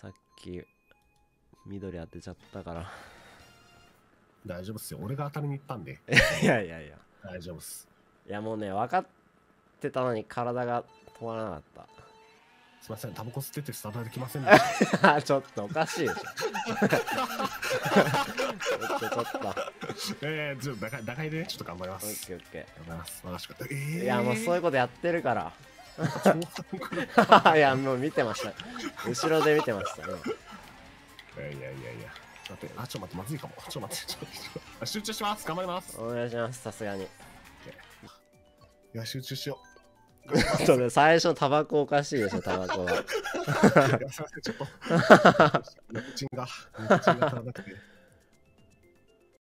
さっき緑当てちゃったから大丈夫っすよ、俺が当たりに行ったんでいやいやいや大丈夫っす。いやもうね、分かってたのに体が止まらなかった。すいません、タバコ吸っててスタンドできませんねちょっとおかしいでしょちょっとちょっと打開でね、ちょっと頑張ります。オッケーオッケー、頑張ります。楽しかった。いやもうそういうことやってるからいやもう見てました、後ろで見てましたねいや待って、ちょっと待って、まずいかも。ちょっと待って、集中します、頑張ります。お願いします。さすがに、いや集中しようちょっと最初タバコおかしいでしょ、タバコは。いや、すいません、ちょっと。ニコチンが足らなくて。